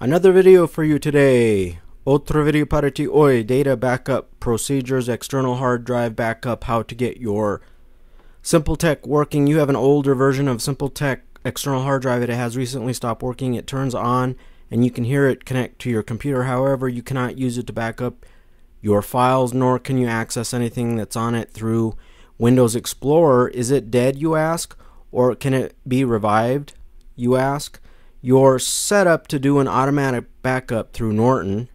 Another video for you today. Otro video para ti hoy. Data backup procedures, external hard drive backup, how to get your SimpleTech working. You have an older version of SimpleTech external hard drive that has recently stopped working. It turns on and you can hear it connect to your computer. However, you cannot use it to back up your files, nor can you access anything that's on it through Windows Explorer. Is it dead, you ask, or can it be revived, you ask? You're set up to do an automatic backup through Norton.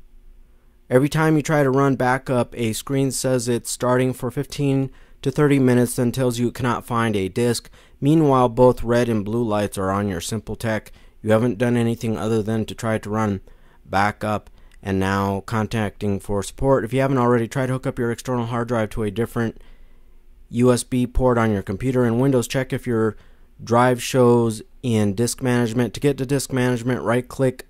Every time you try to run backup, a screen says it's starting for 15 to 30 minutes, then tells you it cannot find a disk. Meanwhile, both red and blue lights are on your SimpleTech. You haven't done anything other than to try to run backup and now contacting for support. If you haven't already, try to hook up your external hard drive to a different USB port on your computer. In Windows, check if your drive shows in disk management. To get to disk management, right click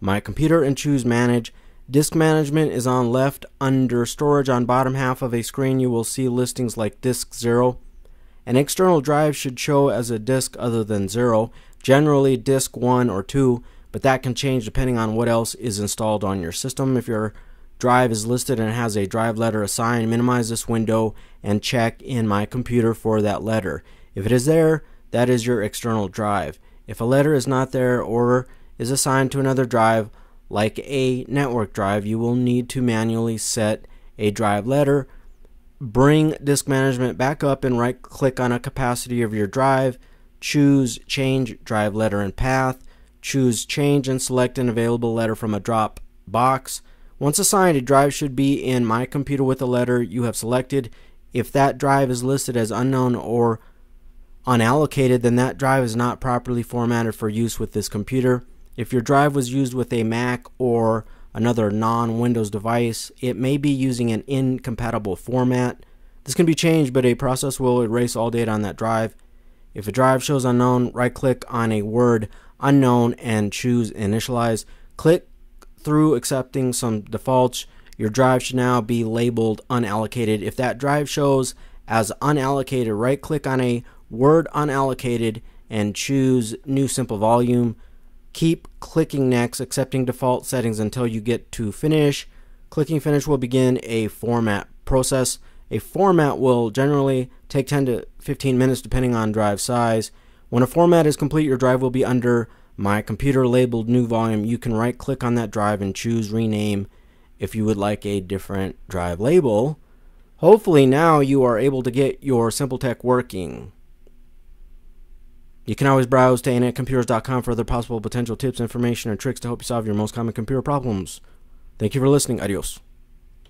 My Computer and choose Manage. Disk management is on left under storage. On bottom half of a screen you will see listings like disk 0. An external drive should show as a disk other than 0, generally disk 1 or 2, but that can change depending on what else is installed on your system. If your drive is listed and has a drive letter assigned, minimize this window and check in My Computer for that letter. If it is there, that is your external drive. If a letter is not there or is assigned to another drive, like a network drive, you will need to manually set a drive letter. Bring disk management back up and right click on a capacity of your drive. Choose Change Drive Letter and Path. Choose Change and select an available letter from a drop box. Once assigned, a drive should be in My Computer with the letter you have selected. If that drive is listed as unknown or unallocated, then that drive is not properly formatted for use with this computer. If your drive was used with a Mac or another non-Windows device, it may be using an incompatible format. This can be changed, but a process will erase all data on that drive. If a drive shows unknown, right-click on a word unknown and choose Initialize. Click through accepting some defaults. Your drive should now be labeled unallocated. If that drive shows as unallocated, right-click on a word unallocated and choose New Simple Volume. Keep clicking Next, accepting default settings until you get to Finish. Clicking Finish will begin a format process. A format will generally take 10 to 15 minutes depending on drive size. When a format is complete, your drive will be under My Computer labeled New Volume. You can right click on that drive and choose Rename if you would like a different drive label. Hopefully now you are able to get your SimpleTech working. You can always browse to anetcomputers.com for other possible potential tips, information, and tricks to help you solve your most common computer problems. Thank you for listening. Adios.